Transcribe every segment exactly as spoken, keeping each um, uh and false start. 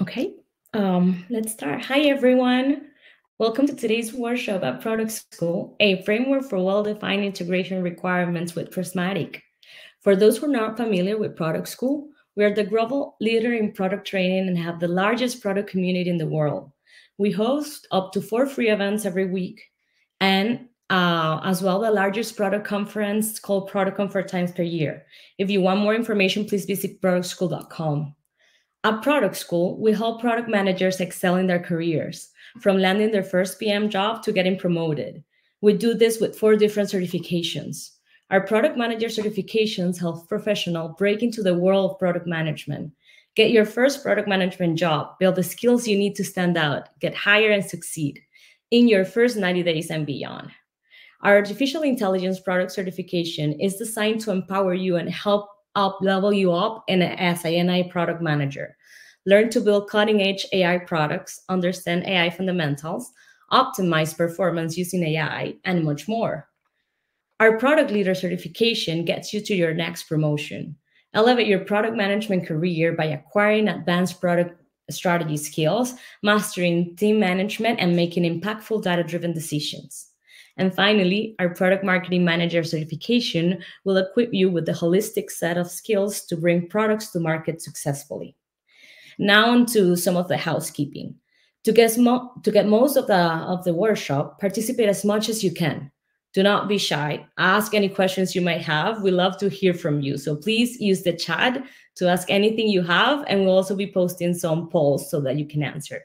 Okay, um, let's start. Hi, everyone. Welcome to today's workshop at Product School, a framework for well-defined integration requirements with Prismatic. For those who are not familiar with Product School, we are the global leader in product training and have the largest product community in the world. We host up to four free events every week, and uh, as well the largest product conference called ProductCon four times per year. If you want more information, please visit product school dot com. At Product School, we help product managers excel in their careers, from landing their first P M job to getting promoted. We do this with four different certifications. Our product manager certifications help professionals break into the world of product management. Get your first product management job, build the skills you need to stand out, get hired and succeed in your first ninety days and beyond. Our artificial intelligence product certification is designed to empower you and help up level you up in as an A I product manager. Learn to build cutting-edge A I products, understand A I fundamentals, optimize performance using A I, and much more. Our product leader certification gets you to your next promotion. Elevate your product management career by acquiring advanced product strategy skills, mastering team management, and making impactful data-driven decisions. And finally, our product marketing manager certification will equip you with a holistic set of skills to bring products to market successfully. Now on to some of the housekeeping. To get, to get most of the, of the workshop, participate as much as you can. Do not be shy. Ask any questions you might have. We love to hear from you. So please use the chat to ask anything you have, and we'll also be posting some polls so that you can answer.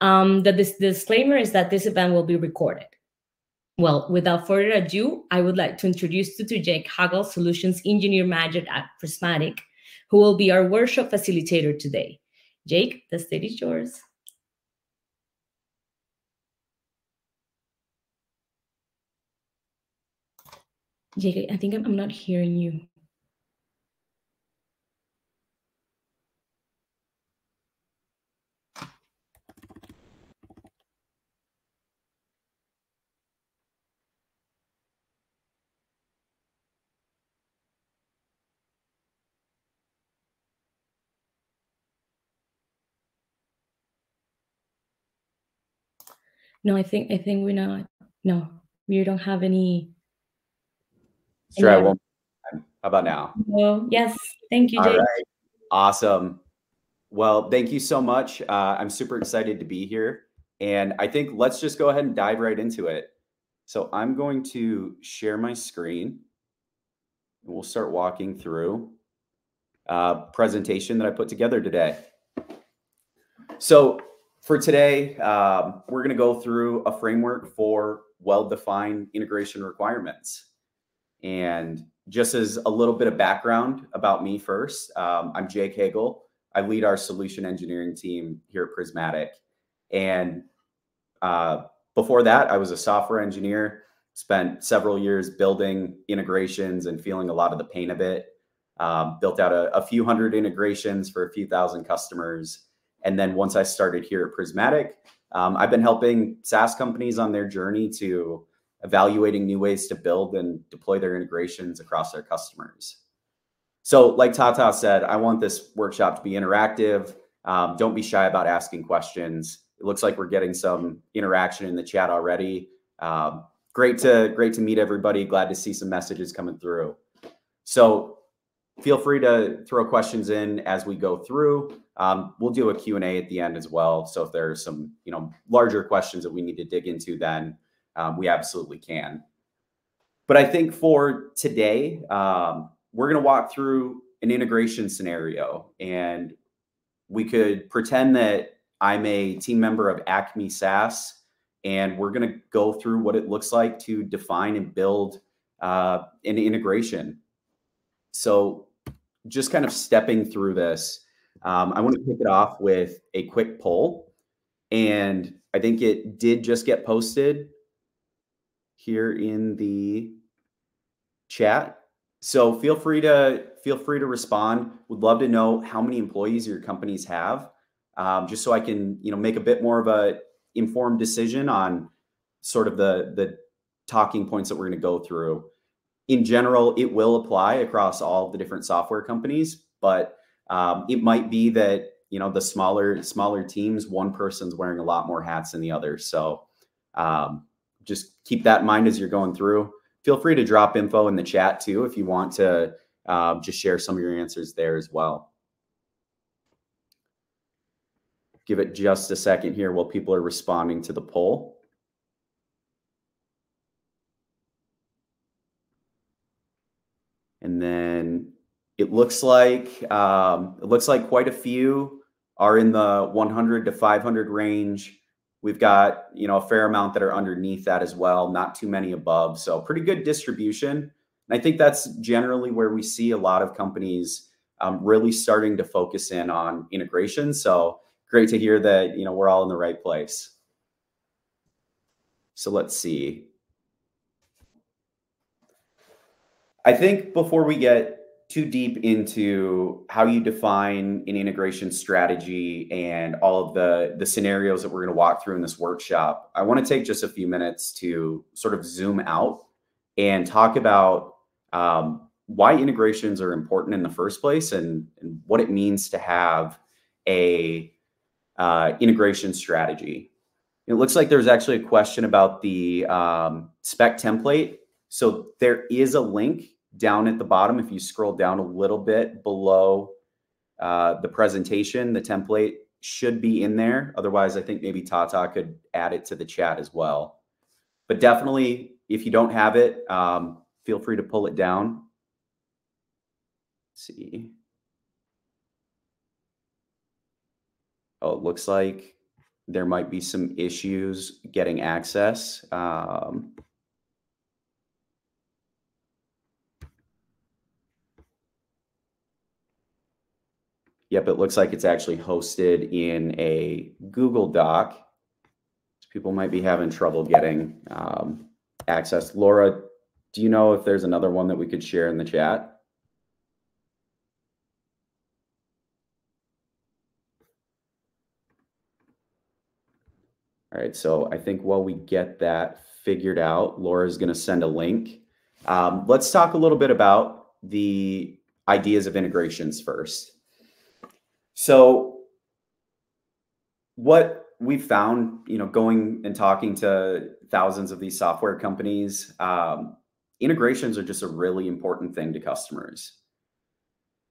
Um, the, the disclaimer is that this event will be recorded. Well, without further ado, I would like to introduce you to Jake Hagle, Solutions Engineer Manager at Prismatic, who will be our workshop facilitator today. Jake, the stage is yours. Jake, I think I'm not hearing you. No, I think I think we're not. No, we don't have any. Sure, any I won't. How about now? No. Yes. Thank you, Jake. All right. Awesome. Well, thank you so much. Uh, I'm super excited to be here, and I think let's just go ahead and dive right into it. So I'm going to share my screen, and we'll start walking through a presentation that I put together today. So. For today, um, we're going to go through a framework for well-defined integration requirements. And just as a little bit of background about me first, um, I'm Jake Hagle. I lead our solution engineering team here at Prismatic. And uh, before that, I was a software engineer, spent several years building integrations and feeling a lot of the pain of it. Um, built out a, a few hundred integrations for a few thousand customers. And then once I started here at Prismatic, um, I've been helping SaaS companies on their journey to evaluating new ways to build and deploy their integrations across their customers. So like Tata said, I want this workshop to be interactive. Um, don't be shy about asking questions. It looks like we're getting some interaction in the chat already. Um, great to, great to meet everybody. Glad to see some messages coming through. So feel free to throw questions in as we go through. Um, we'll do a Q and A at the end as well. So if there are some, you know, larger questions that we need to dig into, then um, we absolutely can. But I think for today, um, we're going to walk through an integration scenario, and we could pretend that I'm a team member of Acme SaaS, and we're going to go through what it looks like to define and build uh, an integration. So just kind of stepping through this, um, I want to kick it off with a quick poll. And I think it did just get posted here in the chat. So feel free to feel free to respond. Would love to know how many employees your companies have, um, just so I can, you know, make a bit more of a informed decision on sort of the, the talking points that we're going to go through. In general, it will apply across all the different software companies, but um, it might be that, you know, the smaller smaller teams, one person's wearing a lot more hats than the other. So um, just keep that in mind as you're going through. Feel free to drop info in the chat too if you want to uh, just share some of your answers there as well. Give it just a second here while people are responding to the poll. And then it looks like um, it looks like quite a few are in the one hundred to five hundred range. We've got, you know, a fair amount that are underneath that as well, not too many above. So pretty good distribution. And I think that's generally where we see a lot of companies um, really starting to focus in on integration. So great to hear that, you know, we're all in the right place. So let's see. I think before we get too deep into how you define an integration strategy and all of the, the scenarios that we're going to walk through in this workshop, I want to take just a few minutes to sort of zoom out and talk about um, why integrations are important in the first place, and, and what it means to have a uh, integration strategy. It looks like there's actually a question about the um, spec template. So there is a link down at the bottom. If you scroll down a little bit below uh, the presentation, the template should be in there. Otherwise, I think maybe Tata could add it to the chat as well. But definitely, if you don't have it, um, feel free to pull it down. Let's see. Oh, it looks like there might be some issues getting access. Um, Yep, it looks like it's actually hosted in a Google Doc. People might be having trouble getting um, access. Laura, do you know if there's another one that we could share in the chat? All right, so I think while we get that figured out, Laura's going to send a link. Um, let's talk a little bit about the ideas of integrations first. So what we've found, you know, going and talking to thousands of these software companies, um, integrations are just a really important thing to customers.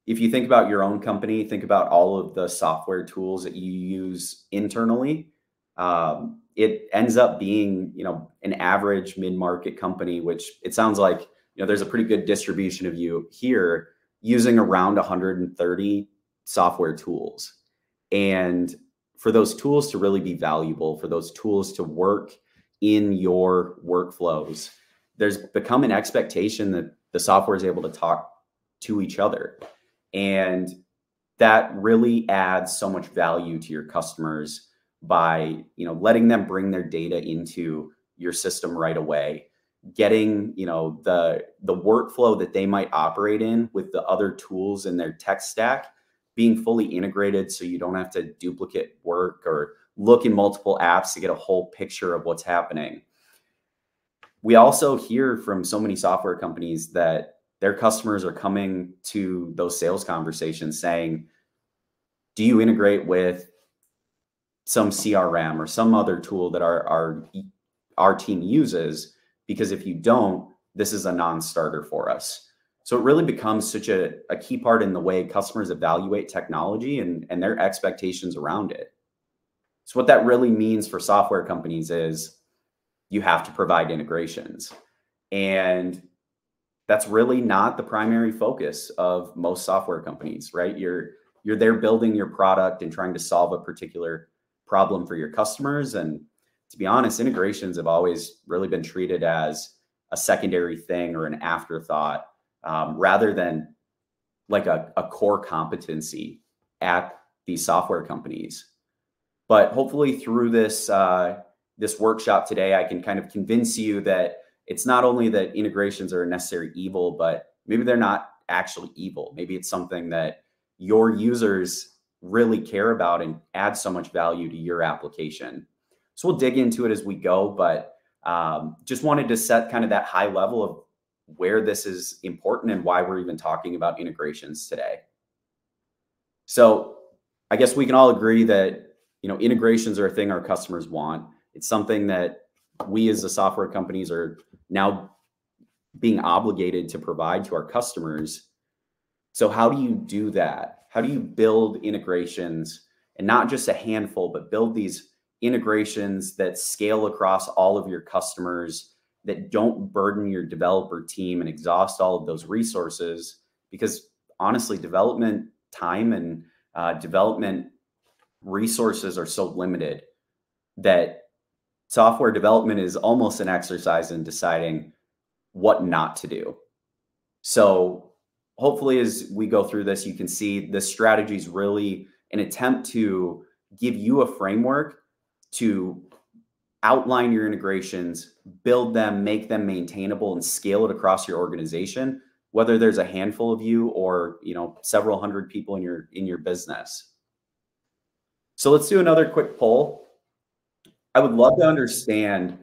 If you think about your own company, think about all of the software tools that you use internally. Um, it ends up being, you know, an average mid-market company, which it sounds like, you know, there's a pretty good distribution of you here using around one hundred thirty software tools. And for those tools to really be valuable, for those tools to work in your workflows, there's become an expectation that the software is able to talk to each other. And that really adds so much value to your customers by, you know, letting them bring their data into your system right away, getting, you know, the, the workflow that they might operate in with the other tools in their tech stack being fully integrated, so you don't have to duplicate work or look in multiple apps to get a whole picture of what's happening. We also hear from so many software companies that their customers are coming to those sales conversations saying, do you integrate with some C R M or some other tool that our, our, our team uses? Because if you don't, this is a non-starter for us. So it really becomes such a, a key part in the way customers evaluate technology and, and their expectations around it. So what that really means for software companies is you have to provide integrations. And that's really not the primary focus of most software companies, right? You're, you're there building your product and trying to solve a particular problem for your customers. And to be honest, integrations have always really been treated as a secondary thing or an afterthought, Um, rather than like a, a core competency at these software companies. But hopefully through this, uh, this workshop today, I can kind of convince you that it's not only that integrations are a necessary evil, but maybe they're not actually evil. Maybe it's something that your users really care about and add so much value to your application. So we'll dig into it as we go, but um, just wanted to set kind of that high level of where this is important and why we're even talking about integrations today. So I I guess we can all agree that, you know, integrations are a thing our customers want. It's something that we as the software companies are now being obligated to provide to our customers. So how do you do that? How do you build integrations, and not just a handful, but build these integrations that scale across all of your customers, that don't burden your developer team and exhaust all of those resources? Because honestly, development time and uh, development resources are so limited that software development is almost an exercise in deciding what not to do. So hopefully as we go through this, you can see this strategy is really an attempt to give you a framework to outline your integrations, build them, make them maintainable, and scale it across your organization, whether there's a handful of you or, you know, several hundred people in your in your business. So let's do another quick poll. I would love to understand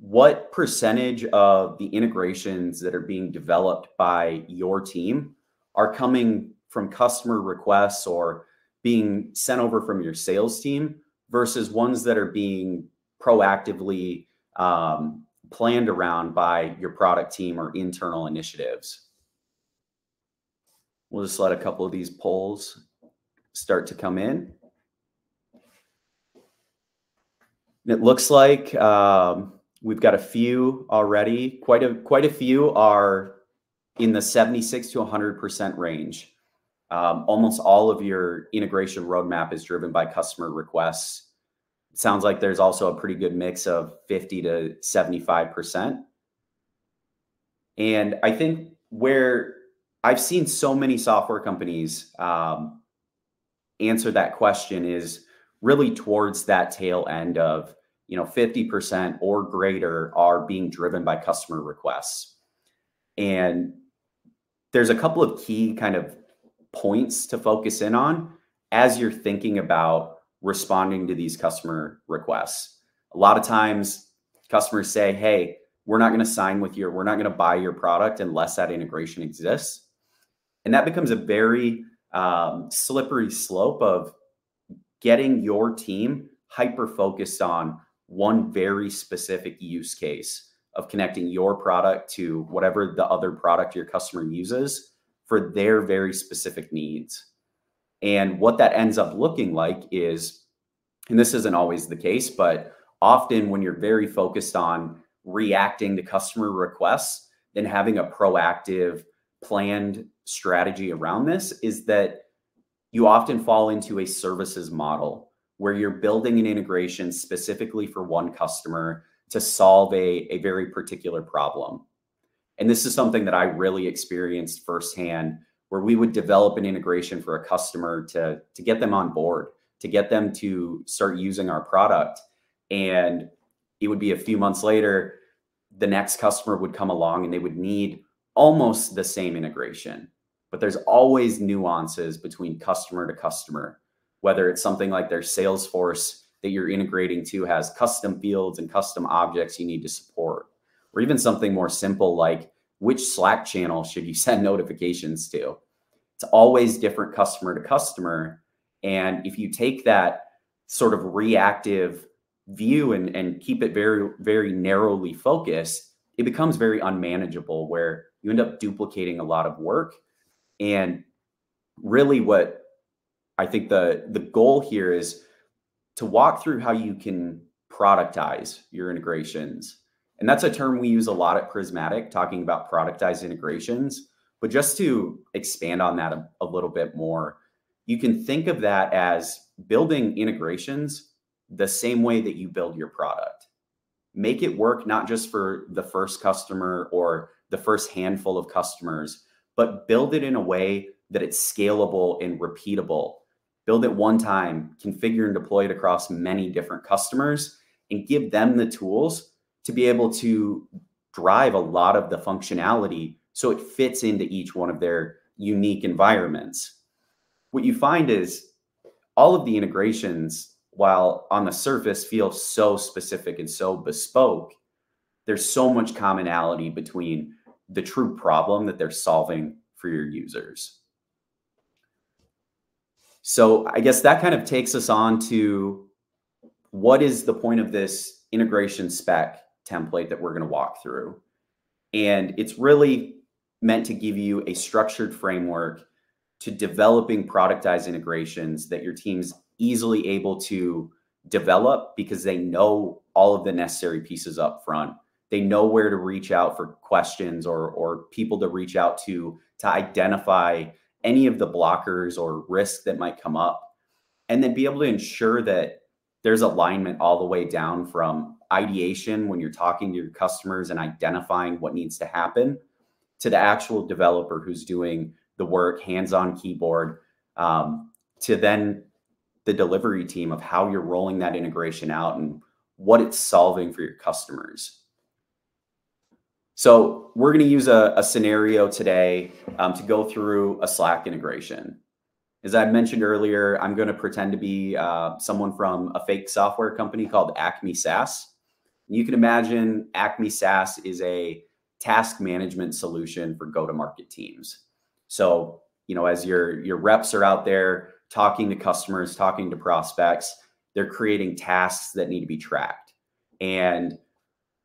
what percentage of the integrations that are being developed by your team are coming from customer requests or being sent over from your sales team versus ones that are being proactively um, planned around by your product team or internal initiatives. We'll just let a couple of these polls start to come in. It looks like um, we've got a few already. Quite a quite a few are in the seventy-six to one hundred percent range. Um, almost all of your integration roadmap is driven by customer requests. It sounds like there's also a pretty good mix of fifty to seventy-five percent. And I think where I've seen so many software companies um, answer that question is really towards that tail end of, you know, fifty percent or greater are being driven by customer requests. And there's a couple of key kind of points to focus in on as you're thinking about responding to these customer requests. A lot of times customers say, hey, we're not going to sign with you, or we're not going to buy your product unless that integration exists. And that becomes a very um, slippery slope of getting your team hyper-focused on one very specific use case of connecting your product to whatever the other product your customer uses for their very specific needs. And what that ends up looking like is, and this isn't always the case, but often when you're very focused on reacting to customer requests, then having a proactive, planned strategy around this is that you often fall into a services model where you're building an integration specifically for one customer to solve a, a very particular problem. And this is something that I really experienced firsthand, where we would develop an integration for a customer to, to get them on board, to get them to start using our product. And it would be a few months later, the next customer would come along and they would need almost the same integration. But there's always nuances between customer to customer, whether it's something like their Salesforce that you're integrating to has custom fields and custom objects you need to support, or even something more simple like which Slack channel should you send notifications to. It's always different customer to customer. And if you take that sort of reactive view and, and keep it very, very narrowly focused, it becomes very unmanageable, where you end up duplicating a lot of work. And really what I think the, the goal here is to walk through how you can productize your integrations. And that's a term we use a lot at Prismatic, talking about productized integrations. But just to expand on that a, a little bit more, you can think of that as building integrations the same way that you build your product. Make it work not just for the first customer or the first handful of customers, but build it in a way that it's scalable and repeatable. Build it one time, configure and deploy it across many different customers, and give them the tools to be able to drive a lot of the functionality so it fits into each one of their unique environments. What you find is all of the integrations, while on the surface feel so specific and so bespoke, there's so much commonality between the true problem that they're solving for your users. So I guess that kind of takes us on to what is the point of this integration spec template that we're going to walk through. And it's really meant to give you a structured framework to developing productized integrations that your team's easily able to develop because they know all of the necessary pieces up front. They know where to reach out for questions or, or people to reach out to to identify any of the blockers or risks that might come up, and then be able to ensure that there's alignment all the way down from ideation when you're talking to your customers and identifying what needs to happen to the actual developer who's doing the work, hands-on keyboard, um, to then the delivery team of how you're rolling that integration out and what it's solving for your customers. So we're going to use a, a scenario today um, to go through a Slack integration. As I mentioned earlier, I'm going to pretend to be uh, someone from a fake software company called Acme SaaS. You can imagine Acme SaaS is a task management solution for go-to-market teams. So, you know, as your, your reps are out there talking to customers, talking to prospects, they're creating tasks that need to be tracked. And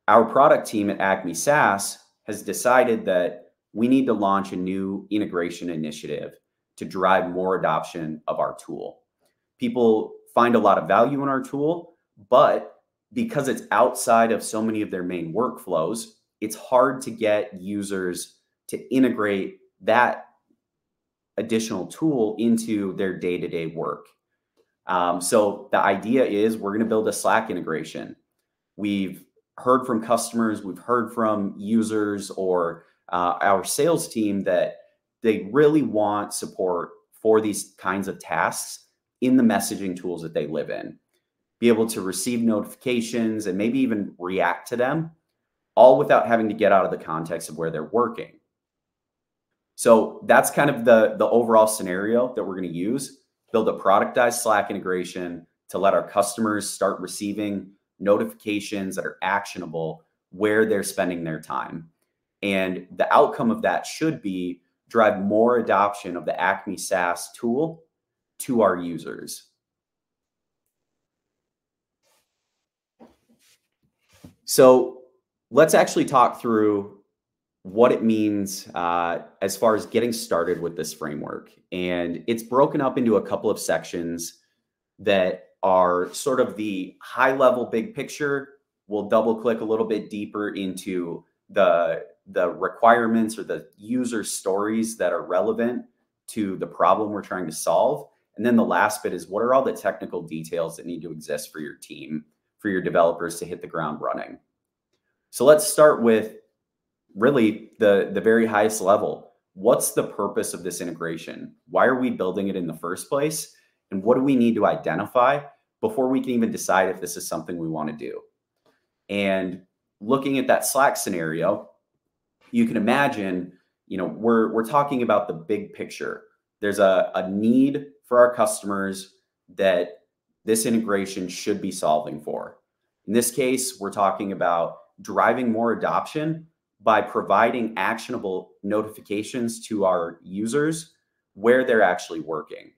our product team at Acme SaaS has decided that we need to launch a new integration initiative to drive more adoption of our tool. People find a lot of value in our tool, but because it's outside of so many of their main workflows, it's hard to get users to integrate that additional tool into their day-to-day work. Um, so the idea is we're going to build a Slack integration. We've heard from customers, we've heard from users or uh, our sales team that they really want support for these kinds of tasks in the messaging tools that they live in. Be able to receive notifications and maybe even react to them, all without having to get out of the context of where they're working. So that's kind of the, the overall scenario that we're going to use. Build a productized Slack integration to let our customers start receiving notifications that are actionable where they're spending their time. And the outcome of that should be drive more adoption of the Acme SaaS tool to our users. So let's actually talk through what it means uh, as far as getting started with this framework. And it's broken up into a couple of sections that are sort of the high level big picture. We'll double click a little bit deeper into the, the requirements or the user stories that are relevant to the problem we're trying to solve. And then the last bit is what are all the technical details that need to exist for your team, for your developers to hit the ground running. So let's start with really the, the very highest level. What's the purpose of this integration? Why are we building it in the first place? And what do we need to identify before we can even decide if this is something we want to do? And looking at that Slack scenario, you can imagine, you know, we're, we're talking about the big picture. There's a, a need for our customers that this integration should be solving for. In this case, we're talking about driving more adoption by providing actionable notifications to our users where they're actually working.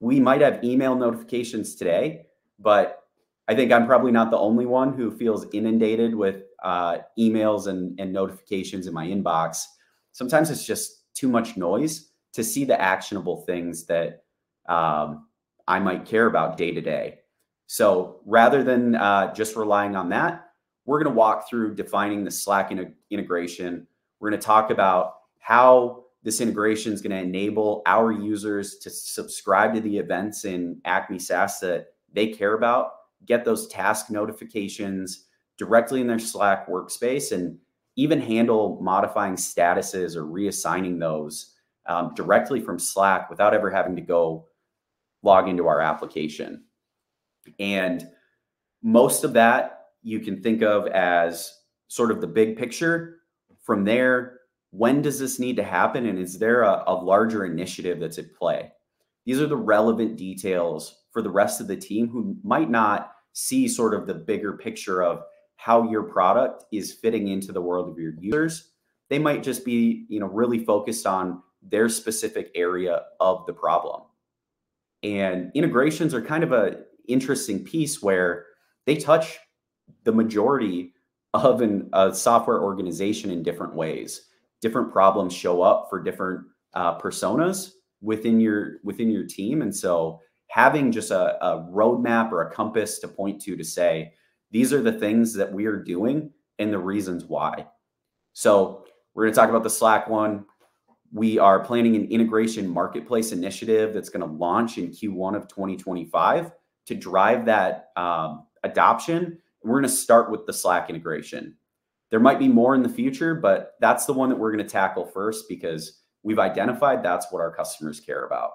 We might have email notifications today, but I think I'm probably not the only one who feels inundated with uh, emails and, and notifications in my inbox. Sometimes it's just too much noise to see the actionable things that um, I might care about day to day. So rather than uh, just relying on that, we're going to walk through defining the Slack in integration. We're going to talk about how this integration is going to enable our users to subscribe to the events in Acme SaaS that they care about, get those task notifications directly in their Slack workspace, and even handle modifying statuses or reassigning those um, directly from Slack without ever having to go log into our application. And most of that you can think of as sort of the big picture. From there, when does this need to happen? And is there a, a larger initiative that's at play? These are the relevant details for the rest of the team who might not see sort of the bigger picture of how your product is fitting into the world of your users. They might just be, you know, really focused on their specific area of the problem. And integrations are kind of a interesting piece where they touch the majority of an, a software organization in different ways. Different problems show up for different uh, personas within your within your team. And so having just a, a roadmap or a compass to point to to say, these are the things that we are doing and the reasons why. So we're going to talk about the Slack one. We are planning an integration marketplace initiative that's going to launch in Q one of twenty twenty-five to drive that um, adoption. We're going to start with the Slack integration. There might be more in the future, but that's the one that we're going to tackle first because we've identified that's what our customers care about.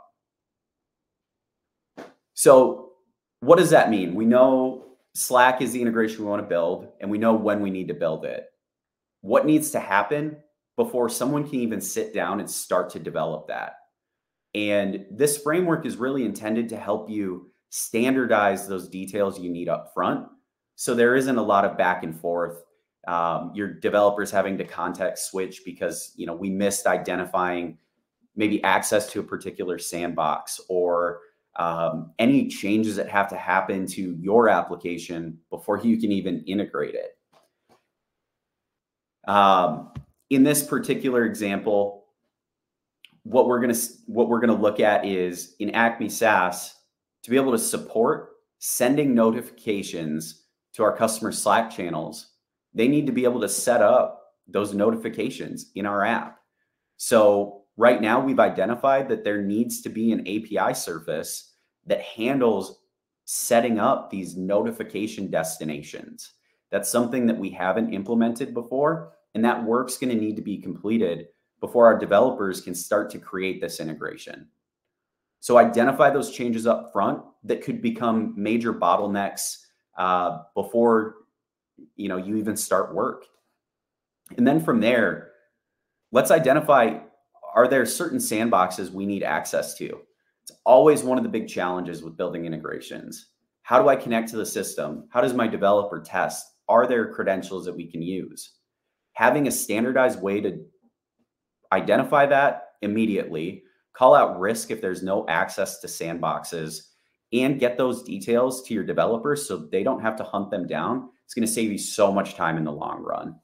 So what does that mean? We know Slack is the integration we want to build, and we know when we need to build it. What needs to happen before someone can even sit down and start to develop that? And this framework is really intended to help you standardize those details you need up front. So there isn't a lot of back and forth. Um, your developers having to context switch because, you know, we missed identifying maybe access to a particular sandbox or um, any changes that have to happen to your application before you can even integrate it. Um, in this particular example, what we're going to what we're going to look at is in Acme SaaS to be able to support sending notifications to our customer Slack channels. They need to be able to set up those notifications in our app. So right now we've identified that there needs to be an A P I surface that handles setting up these notification destinations. That's something that we haven't implemented before, and that work's going to need to be completed before our developers can start to create this integration. So identify those changes up front that could become major bottlenecks uh, before you know, you even start work. And then from there, let's identify, are there certain sandboxes we need access to? It's always one of the big challenges with building integrations. How do I connect to the system? How does my developer test? Are there credentials that we can use? Having a standardized way to identify that immediately, call out risk if there's no access to sandboxes, and get those details to your developers so they don't have to hunt them down. It's going to save you so much time in the long run.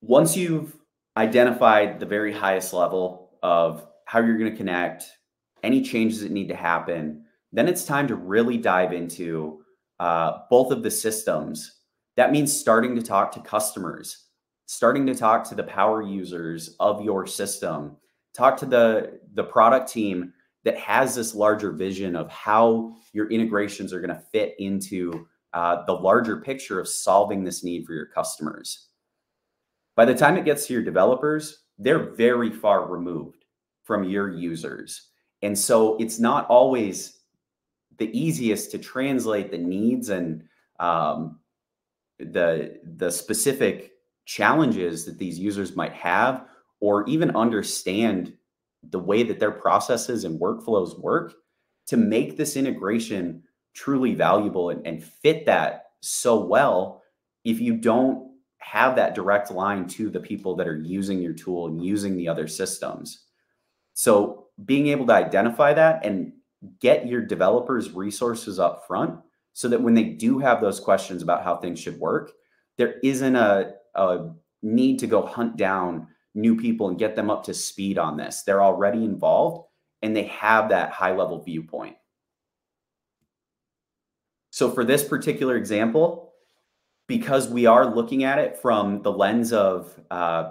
Once you've identified the very highest level of how you're going to connect, any changes that need to happen, then it's time to really dive into uh, both of the systems. That means starting to talk to customers, starting to talk to the power users of your system, talk to the, the product team that has this larger vision of how your integrations are going to fit into uh, the larger picture of solving this need for your customers. By the time it gets to your developers, they're very far removed from your users. And so it's not always the easiest to translate the needs and um, the, the specific challenges that these users might have, or even understand the way that their processes and workflows work to make this integration truly valuable and, and fit that so well if you don't have that direct line to the people that are using your tool and using the other systems. So being able to identify that and get your developers resources up front so that when they do have those questions about how things should work, there isn't a, a need to go hunt down new people and get them up to speed on this. They're already involved and they have that high level viewpoint. So for this particular example, because we are looking at it from the lens of uh,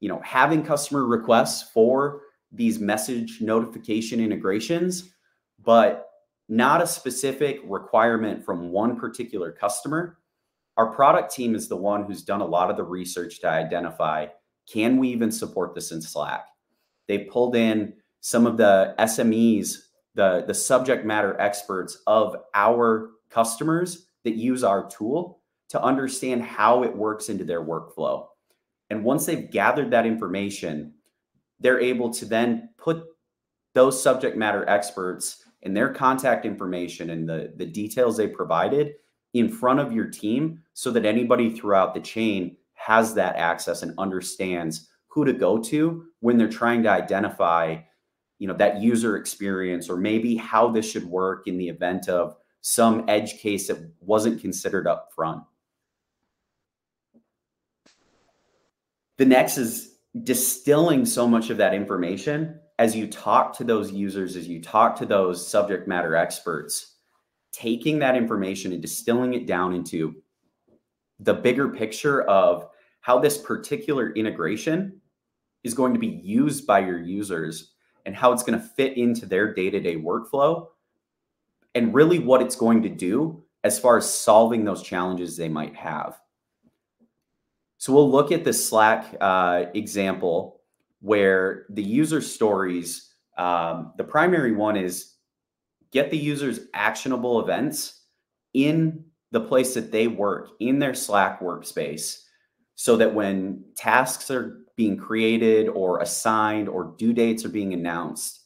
you know, having customer requests for these message notification integrations, but not a specific requirement from one particular customer, our product team is the one who's done a lot of the research to identify, can we even support this in Slack? They pulled in some of the S M Es, the, the subject matter experts of our customers that use our tool to understand how it works into their workflow. And once they've gathered that information, they're able to then put those subject matter experts and their contact information and the, the details they provided in front of your team so that anybody throughout the chain has that access and understands who to go to when they're trying to identify, you know, that user experience, or maybe how this should work in the event of some edge case that wasn't considered up front. The next is distilling so much of that information as you talk to those users, as you talk to those subject matter experts, taking that information and distilling it down into the bigger picture of how this particular integration is going to be used by your users and how it's going to fit into their day-to-day workflow, and really what it's going to do as far as solving those challenges they might have. So we'll look at the Slack uh, example where the user stories, um, the primary one is get the users actionable events in the place that they work, in their Slack workspace, so that when tasks are being created or assigned or due dates are being announced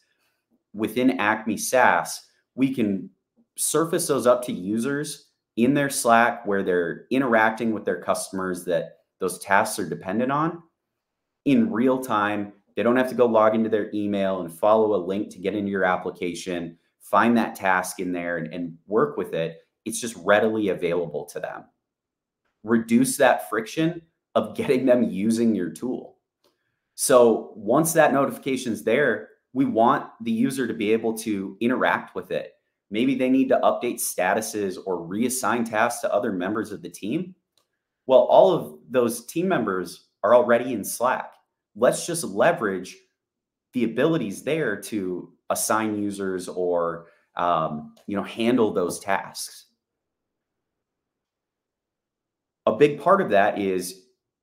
within Acme SaaS, we can surface those up to users in their Slack where they're interacting with their customers that those tasks are dependent on in real time. They don't have to go log into their email and follow a link to get into your application, find that task in there and, and work with it. It's just readily available to them. Reduce that friction of getting them using your tool. So once that notification's there, we want the user to be able to interact with it. Maybe they need to update statuses or reassign tasks to other members of the team. Well, all of those team members are already in Slack. Let's just leverage the abilities there to assign users or um, you know, handle those tasks. A big part of that is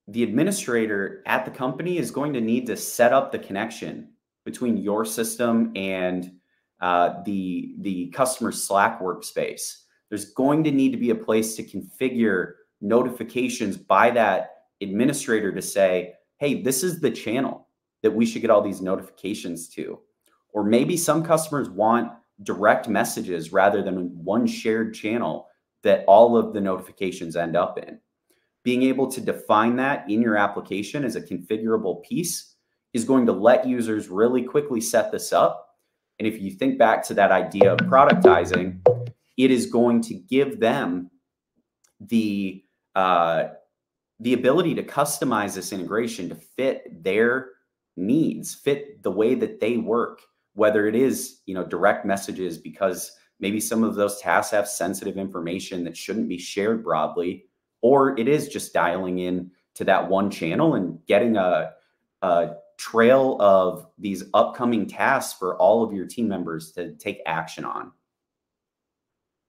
the administrator at the company is going to need to set up the connection between your system and uh, the, the customer Slack workspace. There's going to need to be a place to configure notifications by that administrator to say, hey, this is the channel that we should get all these notifications to. Or maybe some customers want direct messages rather than one shared channel that all of the notifications end up in. Being able to define that in your application as a configurable piece is going to let users really quickly set this up. And if you think back to that idea of productizing, it is going to give them the, uh, the ability to customize this integration to fit their needs, fit the way that they work, whether it is, you know, direct messages, because maybe some of those tasks have sensitive information that shouldn't be shared broadly, or it is just dialing in to that one channel and getting a, a trail of these upcoming tasks for all of your team members to take action on.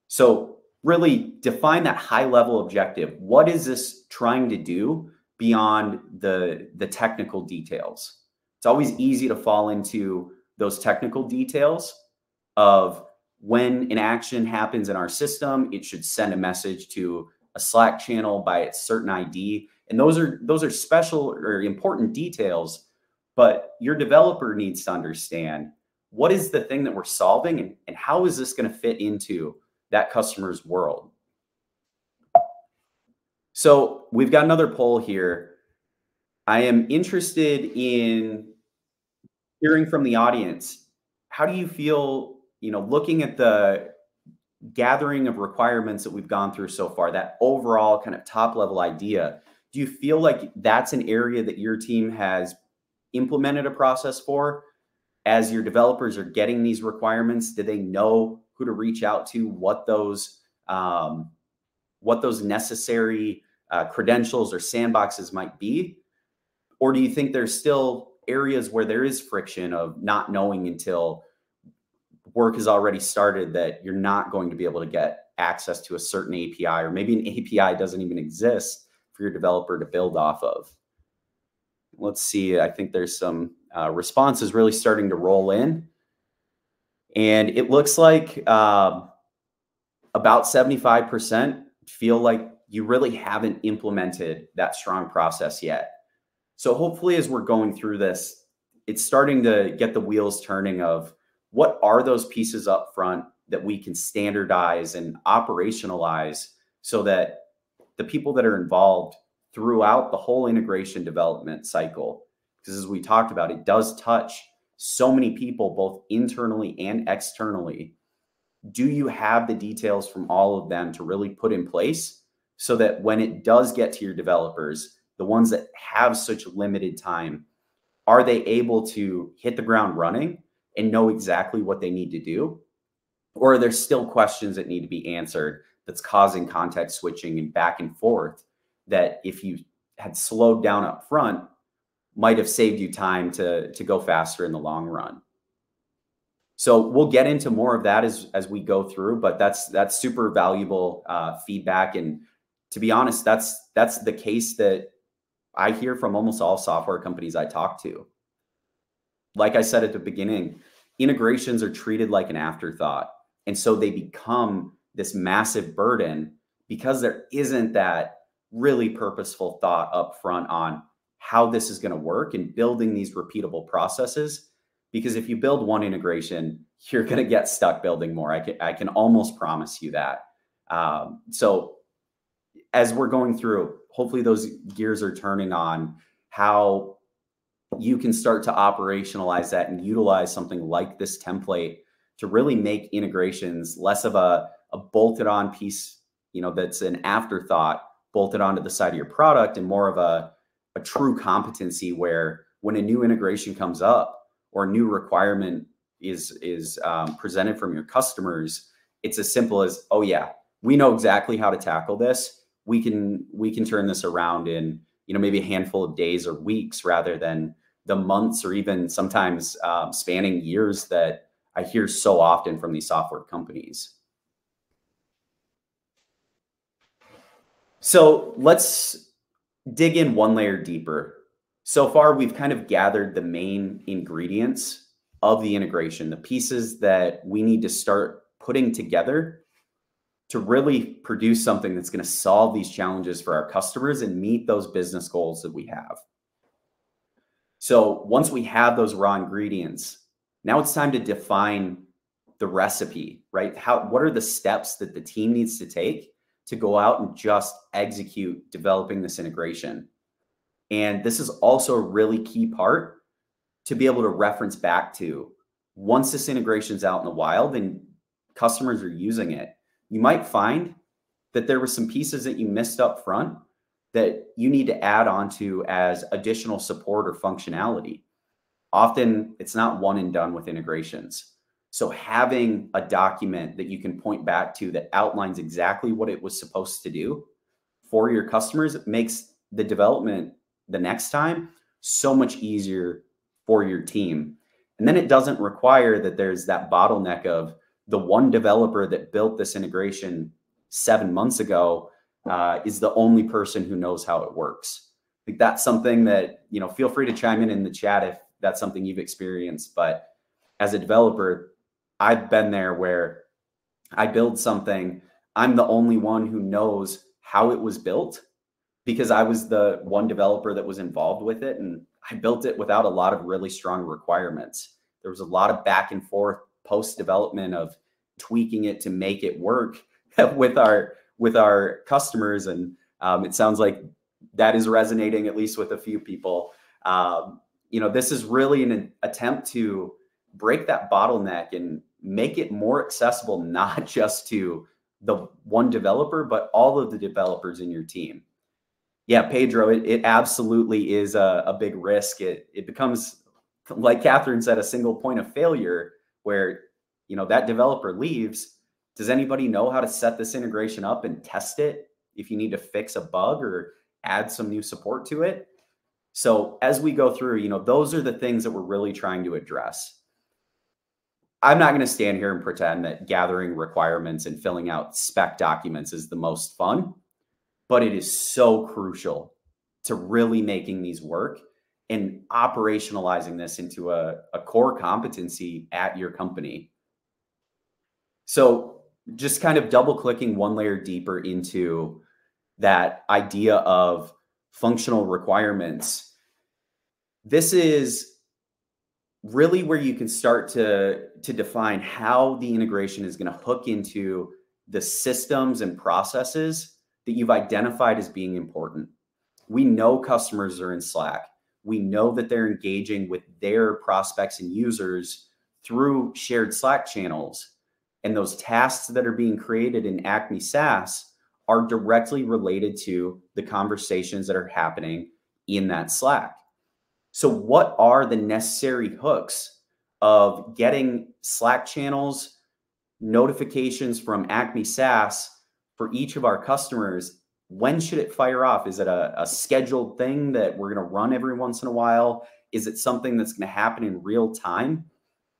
So really define that high level objective. What is this trying to do beyond the, the technical details? It's always easy to fall into those technical details of when an action happens in our system, it should send a message to a Slack channel by its certain I D. And those are, those are special or important details, but your developer needs to understand what is the thing that we're solving and, and how is this going to fit into that customer's world. So we've got another poll here. I am interested in hearing from the audience. How do you feel, you know, looking at the gathering of requirements that we've gone through so far, that overall kind of top level idea, do you feel like that's an area that your team has implemented a process for? As your developers are getting these requirements, do they know who to reach out to, what those, um, what those necessary uh, credentials or sandboxes might be? Or do you think there's still areas where there is friction of not knowing until work has already started that you're not going to be able to get access to a certain A P I, or maybe an A P I doesn't even exist for your developer to build off of? Let's see, I think there's some uh, responses really starting to roll in. And it looks like uh, about seventy-five percent feel like you really haven't implemented that strong process yet. So hopefully as we're going through this, it's starting to get the wheels turning of what are those pieces up front that we can standardize and operationalize so that the people that are involved throughout the whole integration development cycle, Because as we talked about, it does touch so many people, both internally and externally. Do you have the details from all of them to really put in place so that when it does get to your developers, the ones that have such limited time, are they able to hit the ground running and know exactly what they need to do? Or are there still questions that need to be answered that's causing context switching and back and forth that if you had slowed down up front, might have saved you time to, to go faster in the long run? So we'll get into more of that as, as we go through, but that's that's super valuable uh, feedback. And to be honest, that's that's the case that I hear from almost all software companies I talk to. Like I said at the beginning, integrations are treated like an afterthought. And so they become this massive burden because there isn't that really purposeful thought up front on how this is going to work and building these repeatable processes. Because if you build one integration, you're going to get stuck building more. I can, I can almost promise you that. Um, so as we're going through, hopefully those gears are turning on how you can start to operationalize that and utilize something like this template to really make integrations less of a, a bolted on piece, you know, that's an afterthought bolted onto the side of your product, and more of a, a true competency where when a new integration comes up, or new requirement is, is um, presented from your customers, it's as simple as, oh yeah, we know exactly how to tackle this. We can, we can turn this around in, you know, maybe a handful of days or weeks rather than the months or even sometimes um, spanning years that I hear so often from these software companies. So let's dig in one layer deeper. So far, we've kind of gathered the main ingredients of the integration, the pieces that we need to start putting together to really produce something that's going to solve these challenges for our customers and meet those business goals that we have. So once we have those raw ingredients, now it's time to define the recipe, right? How, what are the steps that the team needs to take to go out and just execute developing this integration? And this is also a really key part to be able to reference back to. Once this integration is out in the wild and customers are using it, you might find that there were some pieces that you missed up front that you need to add on to as additional support or functionality. Often it's not one and done with integrations. So having a document that you can point back to that outlines exactly what it was supposed to do for your customers makes the development the next time so much easier for your team. And then it doesn't require that there's that bottleneck of the one developer that built this integration seven months ago uh, is the only person who knows how it works. I think that's something that, you know, feel free to chime in in the chat if that's something you've experienced. But as a developer, I've been there where I build something. I'm the only one who knows how it was built, because I was the one developer that was involved with it, and I built it without a lot of really strong requirements. There was a lot of back and forth post-development of tweaking it to make it work with our with our customers, and um, it sounds like that is resonating at least with a few people. Um, you know, this is really an attempt to break that bottleneck and make it more accessible, not just to the one developer, but all of the developers in your team. Yeah, Pedro, it, it absolutely is a, a big risk. It, it becomes, like Catherine said, a single point of failure where, you know, that developer leaves. Does anybody know how to set this integration up and test it if you need to fix a bug or add some new support to it? So as we go through, you know, those are the things that we're really trying to address. I'm not going to stand here and pretend that gathering requirements and filling out spec documents is the most fun. But it is so crucial to really making these work and operationalizing this into a, a core competency at your company. So just kind of double clicking one layer deeper into that idea of functional requirements. This is really where you can start to, to define how the integration is going to hook into the systems and processes that you've identified as being important. We know customers are in Slack. We know that they're engaging with their prospects and users through shared Slack channels. And those tasks that are being created in Acme SaaS are directly related to the conversations that are happening in that Slack. So what are the necessary hooks of getting Slack channels, notifications from Acme SaaS for each of our customers? When should it fire off? Is it a, a scheduled thing that we're going to run every once in a while? Is it something that's going to happen in real time?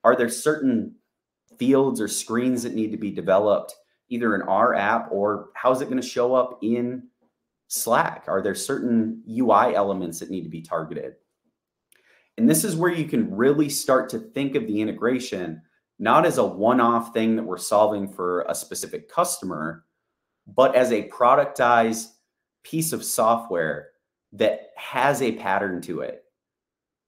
Are there certain fields or screens that need to be developed either in our app, or how's it going to show up in Slack? Are there certain U I elements that need to be targeted? And this is where you can really start to think of the integration, not as a one-off thing that we're solving for a specific customer, but as a productized piece of software that has a pattern to it.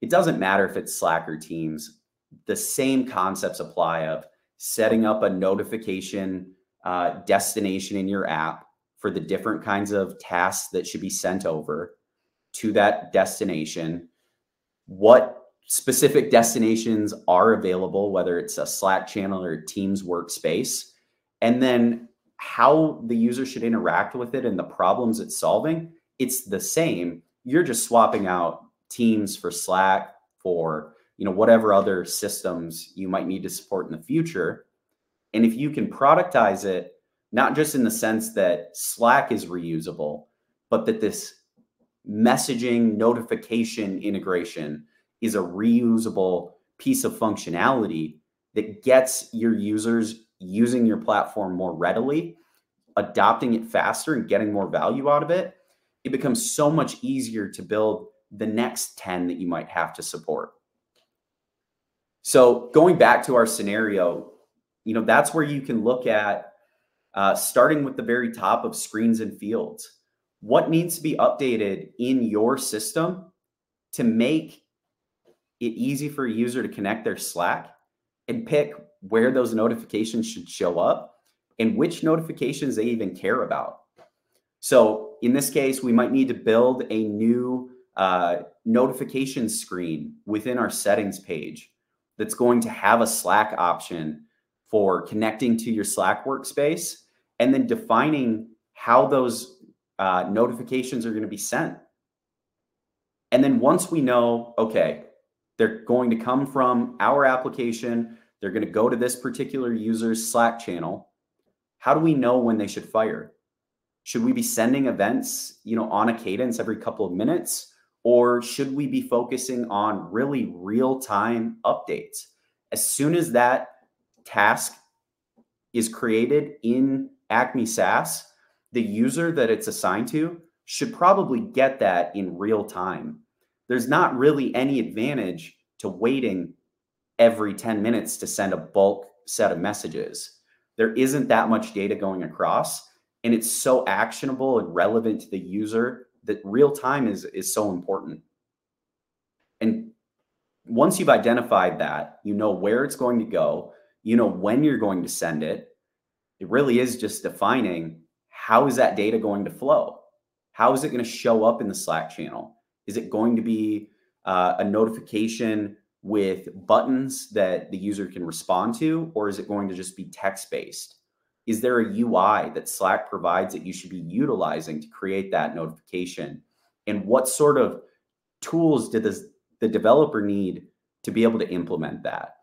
It doesn't matter if it's Slack or Teams, the same concepts apply of setting up a notification uh, destination in your app for the different kinds of tasks that should be sent over to that destination. What specific destinations are available, whether it's a Slack channel or Teams workspace, and then how the user should interact with it and the problems it's solving. It's the same. You're just swapping out Teams for Slack, for, you know, whatever other systems you might need to support in the future. And if you can productize it, not just in the sense that Slack is reusable, but that this messaging notification integration is a reusable piece of functionality that gets your users using your platform more readily, adopting it faster, and getting more value out of it, it becomes so much easier to build the next ten that you might have to support. So going back to our scenario, you know, that's where you can look at uh, starting with the very top of screens and fields. What needs to be updated in your system to make it easy for a user to connect their Slack and pick where those notifications should show up and which notifications they even care about. So in this case, we might need to build a new uh, notification screen within our settings page that's going to have a Slack option for connecting to your Slack workspace, and then defining how those uh, notifications are going to be sent. And then once we know, okay, they're going to come from our application, they're going to go to this particular user's Slack channel, how do we know when they should fire? Should we be sending events, you know, on a cadence every couple of minutes? Or should we be focusing on really real-time updates? As soon as that task is created in Acme SaaS, the user that it's assigned to should probably get that in real time. There's not really any advantage to waiting every ten minutes to send a bulk set of messages. There isn't that much data going across, and it's so actionable and relevant to the user that real time is, is so important. And once you've identified that, you know where it's going to go, you know when you're going to send it, it really is just defining, how is that data going to flow? How is it going to show up in the Slack channel? Is it going to be uh, a notification with buttons that the user can respond to, or is it going to just be text-based? Is there a U I that Slack provides that you should be utilizing to create that notification? And what sort of tools did this, the developer need to be able to implement that?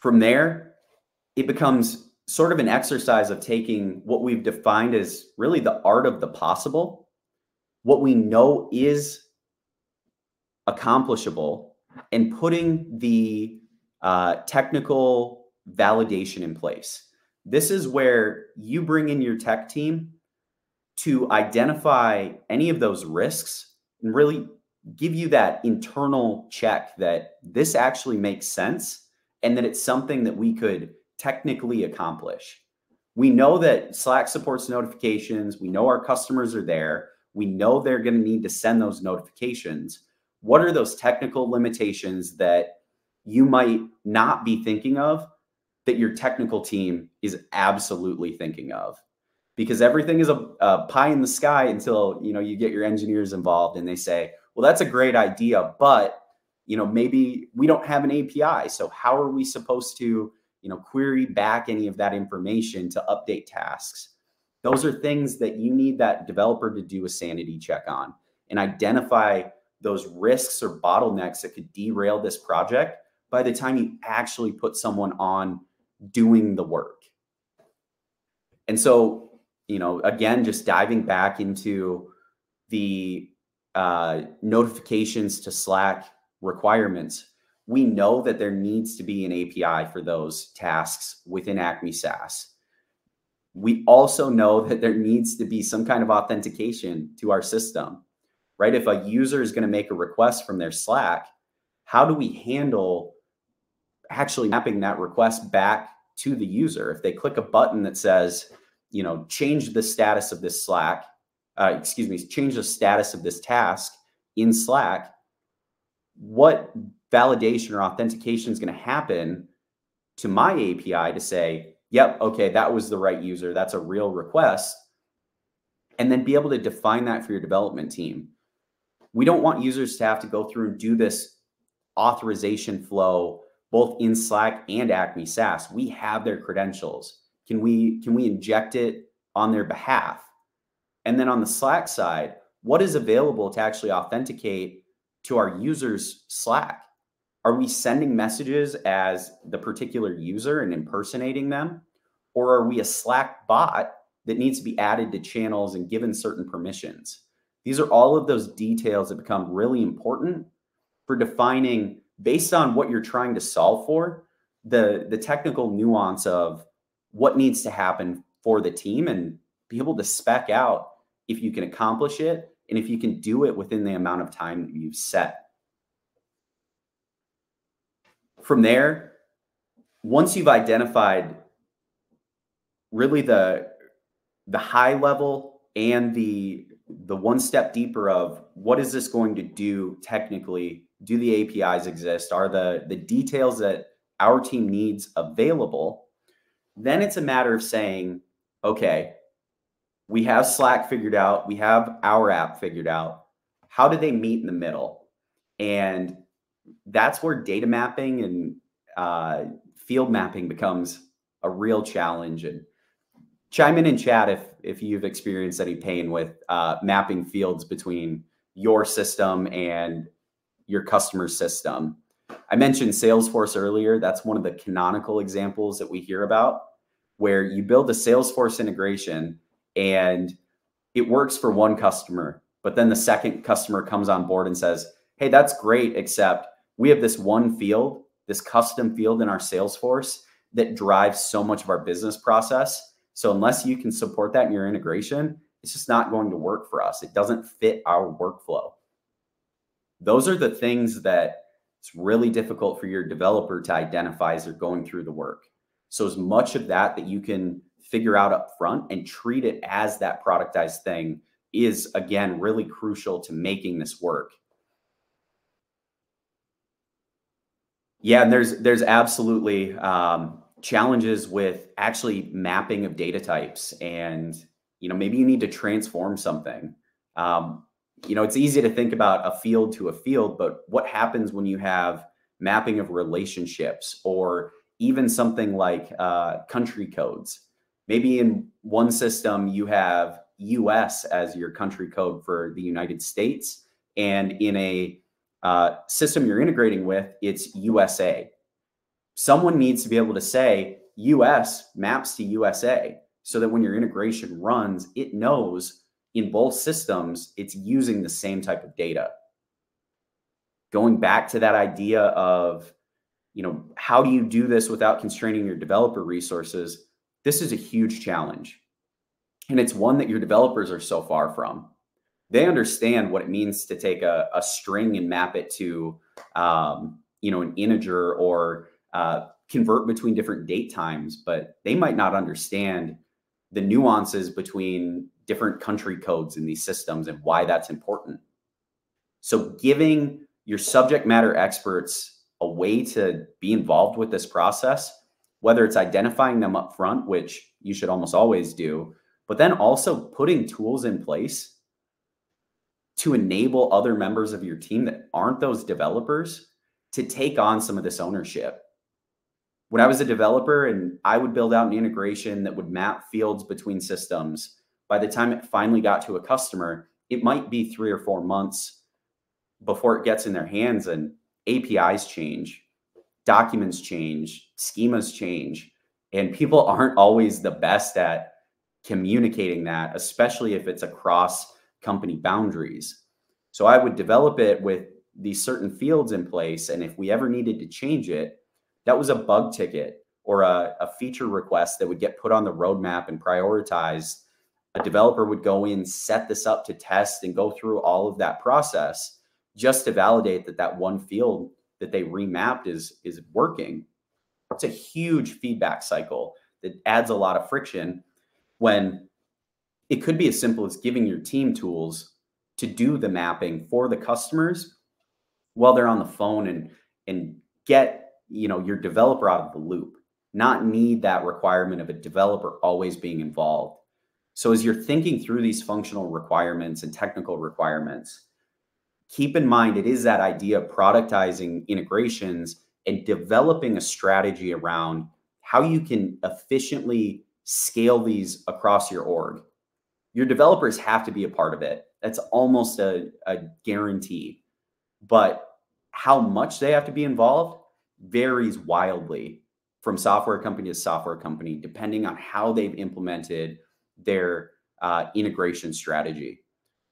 From there, it becomes sort of an exercise of taking what we've defined as really the art of the possible, what we know is accomplishable, and putting the uh, technical validation in place. This is where you bring in your tech team to identify any of those risks and really give you that internal check that this actually makes sense and that it's something that we could technically accomplish. We know that Slack supports notifications. We know our customers are there. We know they're going to need to send those notifications. What are those technical limitations that you might not be thinking of that your technical team is absolutely thinking of? because everything is a, a pie in the sky until, you know, you get your engineers involved and they say, well, that's a great idea, but, you know, maybe we don't have an A P I. So how are we supposed to, you know, query back any of that information to update tasks? Those are things that you need that developer to do a sanity check on and identify those risks or bottlenecks that could derail this project by the time you actually put someone on doing the work. And so, you know, again, just diving back into the uh, notifications to Slack requirements, we know that there needs to be an A P I for those tasks within Acme SaaS. We also know that there needs to be some kind of authentication to our system, right? If a user is going to make a request from their Slack, how do we handle actually mapping that request back to the user? If they click a button that says, you know, change the status of this Slack, uh, excuse me, change the status of this task in Slack, what validation or authentication is going to happen to my A P I to say, yep, okay, that was the right user. That's a real request. And then be able to define that for your development team. We don't want users to have to go through and do this authorization flow, both in Slack and Acme SaaS. We have their credentials. Can we, can we inject it on their behalf? And then on the Slack side, what is available to actually authenticate to our users' Slack? Are we sending messages as the particular user and impersonating them? Or are we a Slack bot that needs to be added to channels and given certain permissions? These are all of those details that become really important for defining, based on what you're trying to solve for, the, the technical nuance of what needs to happen for the team, and be able to spec out if you can accomplish it and if you can do it within the amount of time that you've set. From there, once you've identified really the, the high level and the, the one step deeper of what is this going to do technically, do the A P Is exist, are the, the details that our team needs available, then it's a matter of saying, okay, we have Slack figured out, we have our app figured out, how do they meet in the middle? And that's where data mapping and uh, field mapping becomes a real challenge. And chime in and chat if, if you've experienced any pain with uh, mapping fields between your system and your customer system. I mentioned Salesforce earlier. That's one of the canonical examples that we hear about, where you build a Salesforce integration and it works for one customer, but then the second customer comes on board and says, hey, that's great, except we have this one field, this custom field in our Salesforce that drives so much of our business process. So unless you can support that in your integration, it's just not going to work for us. It doesn't fit our workflow. Those are the things that it's really difficult for your developer to identify as they're going through the work. So as much of that that you can figure out up front and treat it as that productized thing is, again, really crucial to making this work. Yeah, and there's there's absolutely um, challenges with actually mapping of data types, and you know maybe you need to transform something. Um, you know, it's easy to think about a field to a field, but what happens when you have mapping of relationships, or even something like uh, country codes? Maybe in one system you have U S as your country code for the United States, and in a Uh, system you're integrating with, it's U S A. Someone needs to be able to say U S maps to U S A, so that when your integration runs, it knows in both systems, it's using the same type of data. Going back to that idea of, you know, how do you do this without constraining your developer resources? This is a huge challenge. And it's one that your developers are so far from. They understand what it means to take a, a string and map it to, um, you know, an integer, or uh, convert between different date times, but they might not understand the nuances between different country codes in these systems and why that's important. So giving your subject matter experts a way to be involved with this process, whether it's identifying them up front, which you should almost always do, but then also putting tools in place to enable other members of your team that aren't those developers to take on some of this ownership. When I was a developer and I would build out an integration that would map fields between systems, by the time it finally got to a customer, it might be three or four months before it gets in their hands, and A P Is change, documents change, schemas change, and people aren't always the best at communicating that, especially if it's across company boundaries. So I would develop it with these certain fields in place, and if we ever needed to change it, that was a bug ticket or a, a feature request that would get put on the roadmap and prioritized. A developer would go in, set this up to test, and go through all of that process just to validate that that one field that they remapped is, is working. It's a huge feedback cycle that adds a lot of friction when it could be as simple as giving your team tools to do the mapping for the customers while they're on the phone, and, and get you know, your developer out of the loop, not need that requirement of a developer always being involved. So as you're thinking through these functional requirements and technical requirements, keep in mind, it is that idea of productizing integrations and developing a strategy around how you can efficiently scale these across your org. Your developers have to be a part of it. That's almost a, a guarantee, but how much they have to be involved varies wildly from software company to software company, depending on how they've implemented their uh, integration strategy.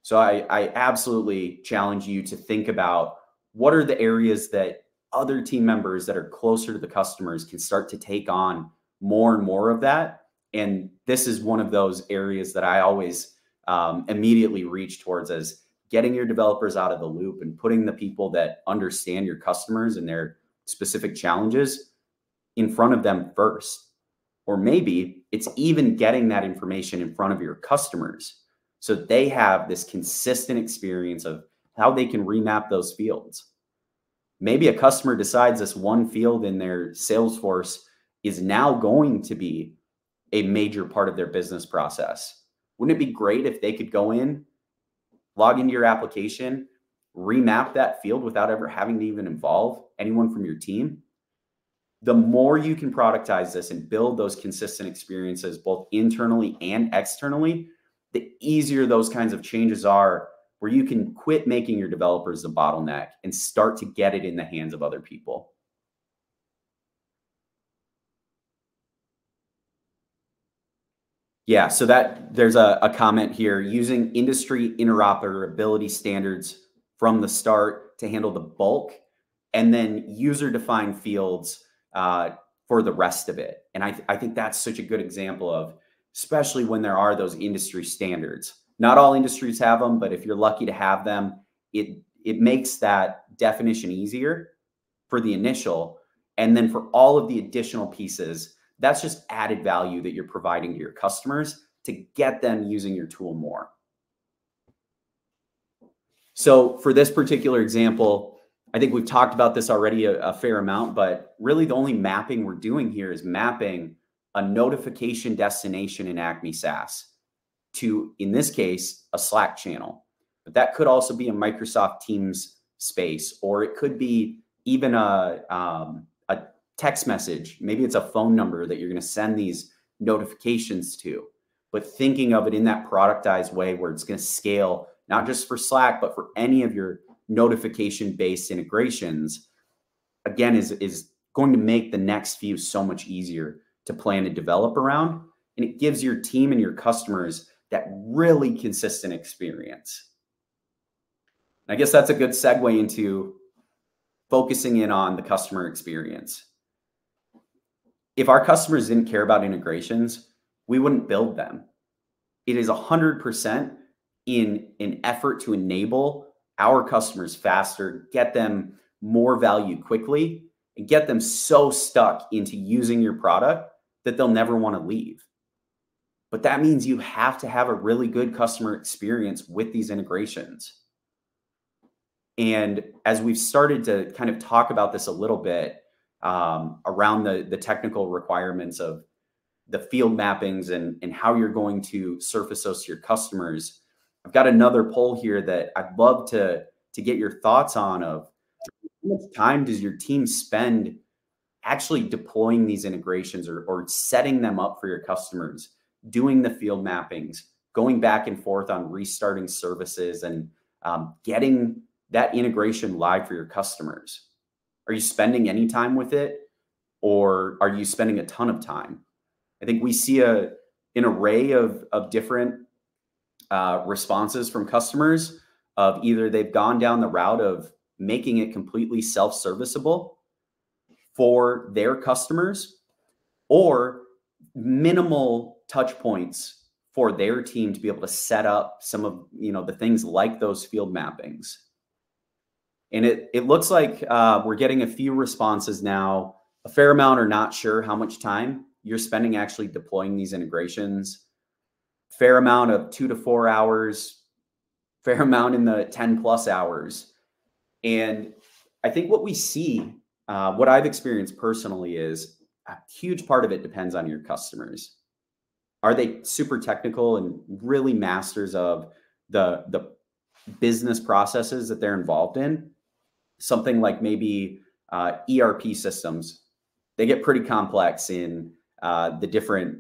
So I, I absolutely challenge you to think about what are the areas that other team members that are closer to the customers can start to take on more and more of that. And this is one of those areas that I always um, immediately reach towards as getting your developers out of the loop and putting the people that understand your customers and their specific challenges in front of them first. Or maybe it's even getting that information in front of your customers so that they have this consistent experience of how they can remap those fields. Maybe a customer decides this one field in their Salesforce is now going to be a major part of their business process. Wouldn't it be great if they could go in, log into your application, remap that field without ever having to even involve anyone from your team? The more you can productize this and build those consistent experiences, both internally and externally, the easier those kinds of changes are, where you can quit making your developers the bottleneck and start to get it in the hands of other people. Yeah, so that there's a, a comment here, using industry interoperability standards from the start to handle the bulk, and then user-defined fields uh, for the rest of it. And I, th I think that's such a good example of, especially when there are those industry standards. Not all industries have them, but if you're lucky to have them, it, it makes that definition easier for the initial. And then for all of the additional pieces, that's just added value that you're providing to your customers to get them using your tool more. So for this particular example, I think we've talked about this already a, a fair amount, but really the only mapping we're doing here is mapping a notification destination in Acme SaaS to, in this case, a Slack channel. But that could also be a Microsoft Teams space, or it could be even a, um, a text message. Maybe it's a phone number that you're going to send these notifications to, but thinking of it in that productized way where it's going to scale not just for Slack, but for any of your notification-based integrations, again, is, is going to make the next few so much easier to plan and develop around. And it gives your team and your customers that really consistent experience. And I guess that's a good segue into focusing in on the customer experience. If our customers didn't care about integrations, we wouldn't build them. It is one hundred percent in an effort to enable our customers faster, get them more value quickly, and get them so stuck into using your product that they'll never want to leave. But that means you have to have a really good customer experience with these integrations. And as we've started to kind of talk about this a little bit um, around the, the technical requirements of the field mappings and, and how you're going to surface those to your customers. I've got another poll here that I'd love to, to get your thoughts on of how much time does your team spend actually deploying these integrations or, or setting them up for your customers, doing the field mappings, going back and forth on restarting services and um, getting that integration live for your customers. Are you spending any time with it, or are you spending a ton of time? I think we see a, an array of, of different uh, responses from customers of either they've gone down the route of making it completely self-serviceable for their customers, or minimal touch points for their team to be able to set up some of, you know, the things like those field mappings. And it, it looks like uh, we're getting a few responses now. A fair amount are not sure how much time you're spending actually deploying these integrations. Fair amount of two to four hours, fair amount in the ten plus hours. And I think what we see, uh, what I've experienced personally, is a huge part of it depends on your customers. Are they super technical and really masters of the, the business processes that they're involved in? Something like maybe uh, E R P systems. They get pretty complex in uh, the different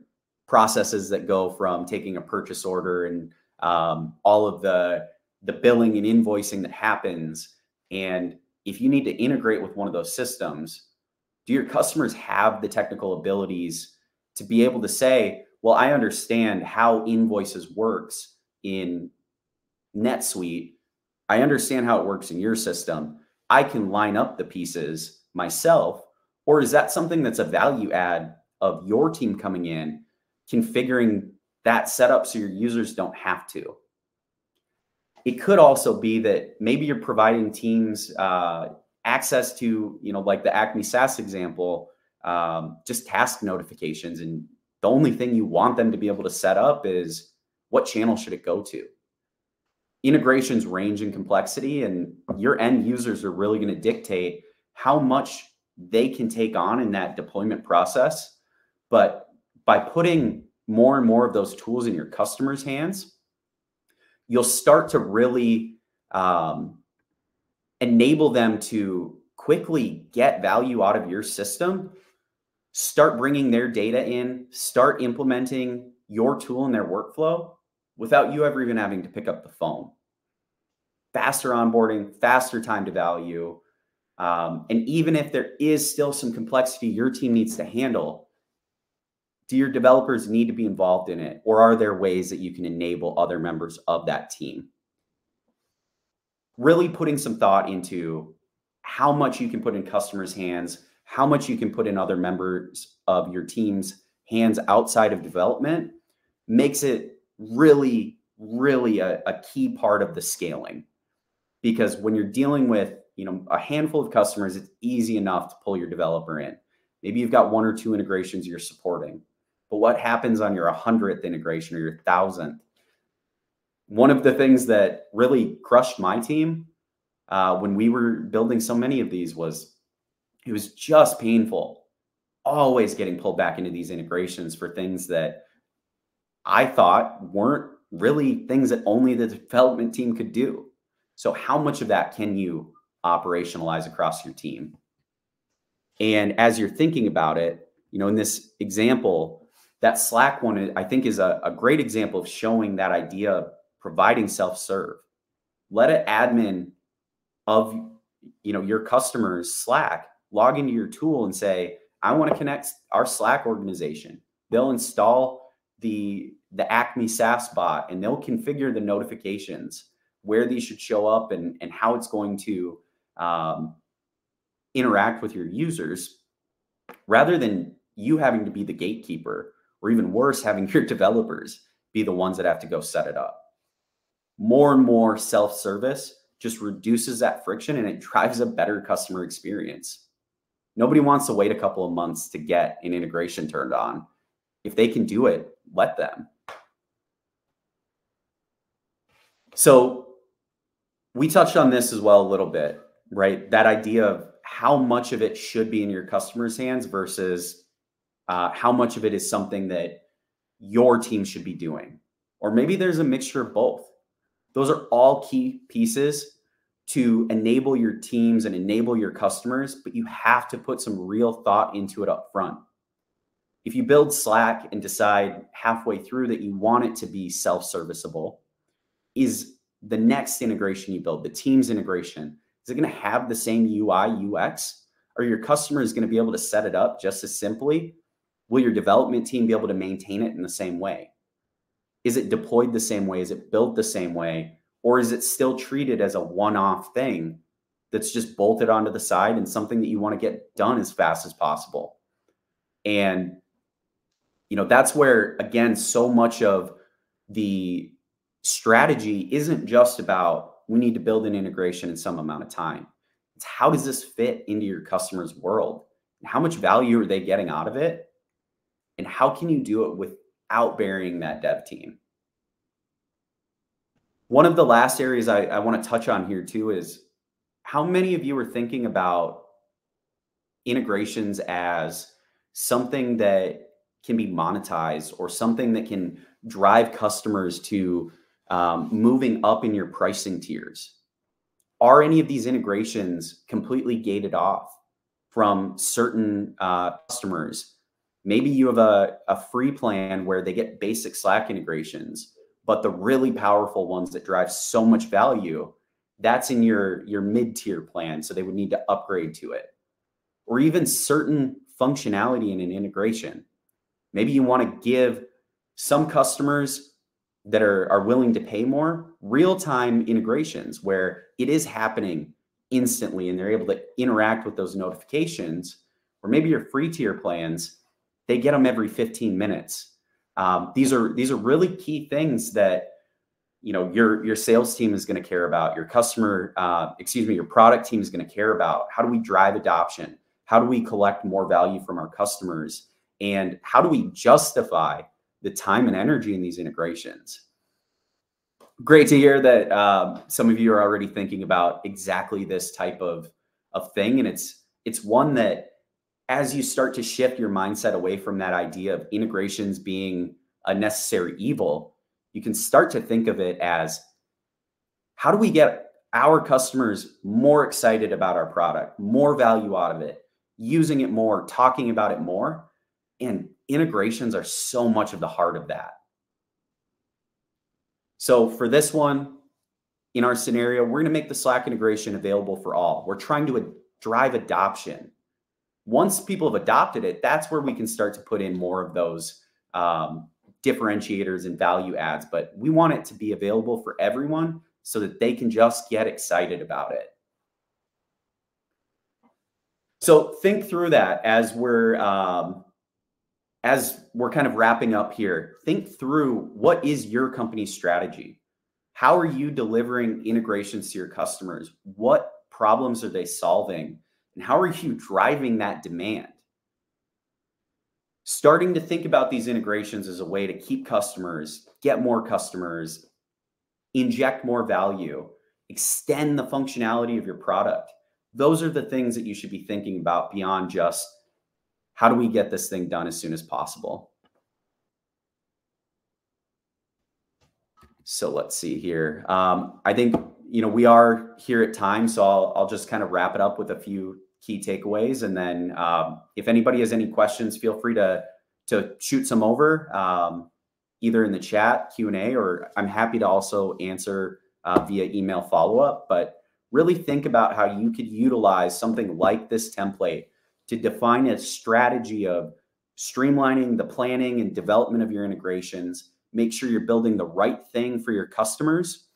processes that go from taking a purchase order and um, all of the, the billing and invoicing that happens. And if you need to integrate with one of those systems, do your customers have the technical abilities to be able to say, well, I understand how invoices works in NetSuite. I understand how it works in your system. I can line up the pieces myself. Or is that something that's a value add of your team coming in, configuring that setup so your users don't have to? It could also be that maybe you're providing teams uh, access to, you know, like the Acme SaaS example, um, just task notifications, and the only thing you want them to be able to set up is what channel should it go to. Integrations range in complexity, and your end users are really going to dictate how much they can take on in that deployment process. But by putting more and more of those tools in your customers' hands, you'll start to really um, enable them to quickly get value out of your system, start bringing their data in, start implementing your tool in their workflow without you ever even having to pick up the phone. Faster onboarding, faster time to value. Um, and even if there is still some complexity your team needs to handle, do your developers need to be involved in it? Or are there ways that you can enable other members of that team? Really putting some thought into how much you can put in customers' hands, how much you can put in other members of your team's hands outside of development makes it really, really a, a key part of the scaling. Because when you're dealing with, you know, a handful of customers, it's easy enough to pull your developer in. Maybe you've got one or two integrations you're supporting, but what happens on your hundredth integration or your thousandth? One of the things that really crushed my team uh, when we were building so many of these was, it was just painful, always getting pulled back into these integrations for things that I thought weren't really things that only the development team could do. So how much of that can you operationalize across your team? And as you're thinking about it, you know, in this example, that Slack one, I think, is a, a great example of showing that idea of providing self-serve. Let an admin of, you know, your customers' Slack log into your tool and say, I want to connect our Slack organization. They'll install the, the Acme SaaS bot, and they'll configure the notifications, where these should show up and, and how it's going to um, interact with your users, rather than you having to be the gatekeeper, or even worse, having your developers be the ones that have to go set it up. More and more self-service just reduces that friction, and it drives a better customer experience. Nobody wants to wait a couple of months to get an integration turned on. If they can do it, let them. So we touched on this as well a little bit, right? That idea of how much of it should be in your customers' hands versus uh, how much of it is something that your team should be doing? Or maybe there's a mixture of both. Those are all key pieces to enable your teams and enable your customers, but you have to put some real thought into it up front. If you build Slack and decide halfway through that you want it to be self-serviceable, is the next integration you build, the Teams integration, is it going to have the same U I, U X? Are your customer is going to be able to set it up just as simply? Will your development team be able to maintain it in the same way? Is it deployed the same way? Is it built the same way? Or is it still treated as a one-off thing that's just bolted onto the side and something that you want to get done as fast as possible? And you know, that's where, again, so much of the strategy isn't just about we need to build an integration in some amount of time. It's how does this fit into your customer's world? How much value are they getting out of it? And how can you do it without burying that dev team? One of the last areas I, I want to touch on here too is how many of you are thinking about integrations as something that can be monetized or something that can drive customers to um, moving up in your pricing tiers? Are any of these integrations completely gated off from certain uh, customers? Maybe you have a, a free plan where they get basic Slack integrations, but the really powerful ones that drive so much value, that's in your, your mid-tier plan. So they would need to upgrade to it. Or even certain functionality in an integration. Maybe you want to give some customers that are, are willing to pay more real-time integrations where it is happening instantly and they're able to interact with those notifications. Or maybe your free tier plans, they get them every fifteen minutes. Um, these are these are really key things that, you know, your, your sales team is going to care about, your customer, uh, excuse me, your product team is going to care about. How do we drive adoption? How do we collect more value from our customers? And how do we justify the time and energy in these integrations? Great to hear that um, some of you are already thinking about exactly this type of, of thing. And it's, it's one that as you start to shift your mindset away from that idea of integrations being a necessary evil, you can start to think of it as, how do we get our customers more excited about our product, more value out of it, using it more, talking about it more? And integrations are so much of the heart of that. So for this one, in our scenario, we're going to make the Slack integration available for all. We're trying to ad- drive adoption. Once people have adopted it, that's where we can start to put in more of those um, differentiators and value adds. But we want it to be available for everyone so that they can just get excited about it. So think through that as we're... Um, As we're kind of wrapping up here, think through what is your company's strategy? How are you delivering integrations to your customers? What problems are they solving? And how are you driving that demand? Starting to think about these integrations as a way to keep customers, get more customers, inject more value, extend the functionality of your product. Those are the things that you should be thinking about beyond just how do we get this thing done as soon as possible? So let's see here. Um, I think, you know, we are here at time, so I'll, I'll just kind of wrap it up with a few key takeaways. And then um, if anybody has any questions, feel free to, to shoot some over, um, either in the chat, Q and A, or I'm happy to also answer uh, via email follow-up. But really think about how you could utilize something like this template to define a strategy of streamlining the planning and development of your integrations, make sure you're building the right thing for your customers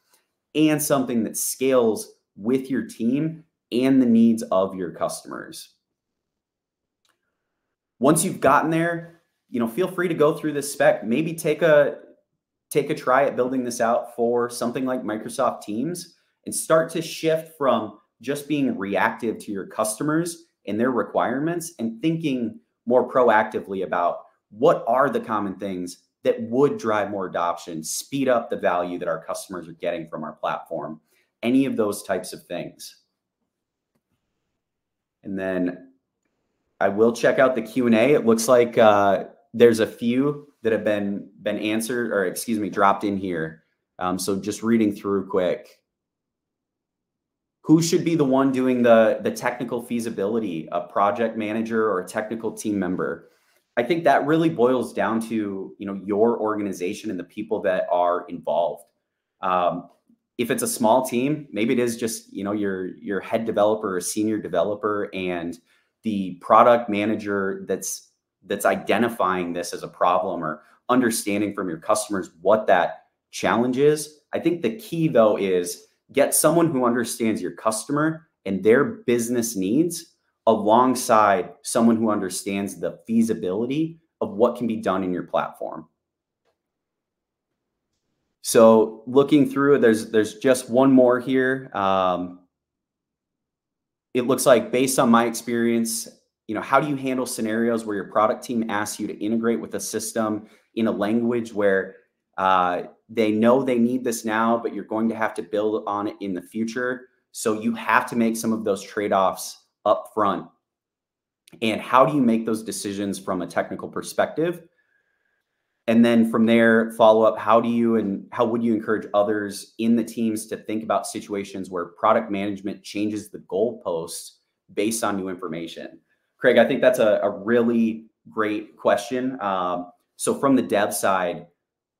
and something that scales with your team and the needs of your customers. Once you've gotten there, you know, feel free to go through this spec, maybe take a, take a try at building this out for something like Microsoft Teams and start to shift from just being reactive to your customers and their requirements and thinking more proactively about what are the common things that would drive more adoption, speed up the value that our customers are getting from our platform, any of those types of things. And then I will check out the Q and A. It looks like uh, there's a few that have been been answered, or excuse me, dropped in here. Um, so just reading through quick. Who should be the one doing the, the technical feasibility, a project manager or a technical team member? I think that really boils down to, you know, your organization and the people that are involved. Um, if it's a small team, maybe it is just, you know, your, your head developer or senior developer and the product manager that's, that's identifying this as a problem or understanding from your customers what that challenge is. I think the key though is, get someone who understands your customer and their business needs alongside someone who understands the feasibility of what can be done in your platform. So looking through, there's, there's just one more here. Um, it looks like, based on my experience, you know, how do you handle scenarios where your product team asks you to integrate with a system in a language where uh, they know they need this now, but you're going to have to build on it in the future? So you have to make some of those trade-offs up front. And how do you make those decisions from a technical perspective? And then from there, follow up, how do you and how would you encourage others in the teams to think about situations where product management changes the goalposts based on new information? Craig, I think that's a, a really great question. Um, so from the dev side,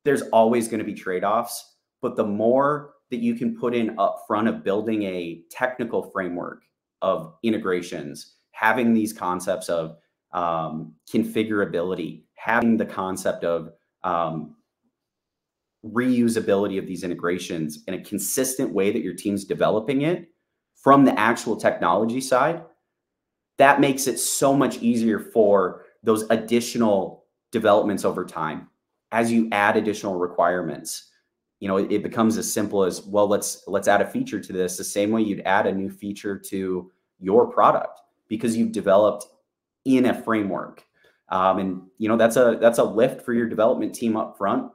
there's always going to be trade-offs, but the more that you can put in upfront of building a technical framework of integrations, having these concepts of um, configurability, having the concept of um, reusability of these integrations in a consistent way that your team's developing it from the actual technology side, that makes it so much easier for those additional developments over time. As you add additional requirements, you know, it, it becomes as simple as, well, let's let's add a feature to this the same way you'd add a new feature to your product, because you've developed in a framework. Um, and, you know, that's a that's a lift for your development team up front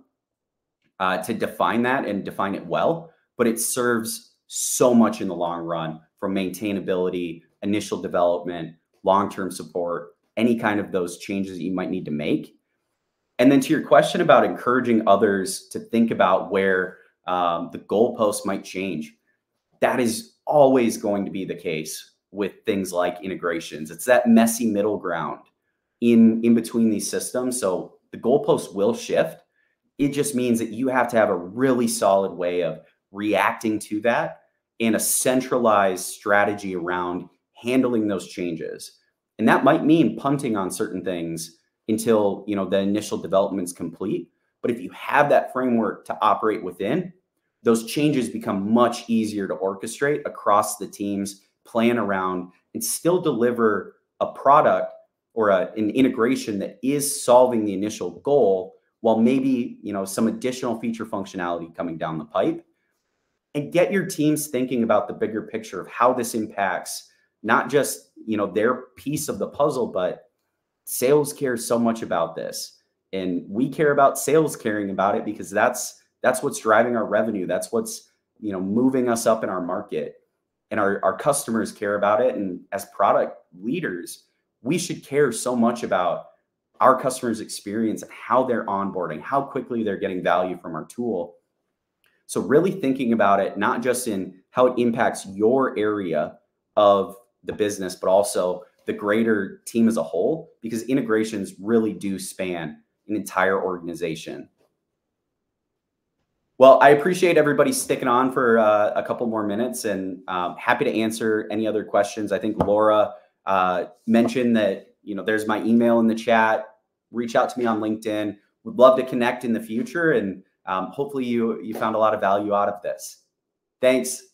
uh, to define that and define it well. But it serves so much in the long run, from maintainability, initial development, long-term support, any kind of those changes that you might need to make. And then to your question about encouraging others to think about where um, the goalposts might change, that is always going to be the case with things like integrations. It's that messy middle ground in, in between these systems. So the goalposts will shift. It just means that you have to have a really solid way of reacting to that and a centralized strategy around handling those changes. And that might mean punting on certain things until, you know, the initial development's complete. But if you have that framework to operate within, those changes become much easier to orchestrate across the teams, plan around, and still deliver a product or a, an integration that is solving the initial goal, while maybe, you know, some additional feature functionality coming down the pipe. And get your teams thinking about the bigger picture of how this impacts not just, you know, their piece of the puzzle, but sales cares so much about this, and we care about sales caring about it, because that's that's what's driving our revenue. That's what's, you know, moving us up in our market, and our, our customers care about it. And as product leaders, we should care so much about our customers' experience and how they're onboarding, how quickly they're getting value from our tool. So really thinking about it, not just in how it impacts your area of the business, but also the greater team as a whole, because integrations really do span an entire organization. Well, I appreciate everybody sticking on for uh, a couple more minutes, and um, happy to answer any other questions. I think Laura uh, mentioned that, you know, there's my email in the chat. Reach out to me on LinkedIn. Would love to connect in the future, and um, hopefully you, you found a lot of value out of this. Thanks.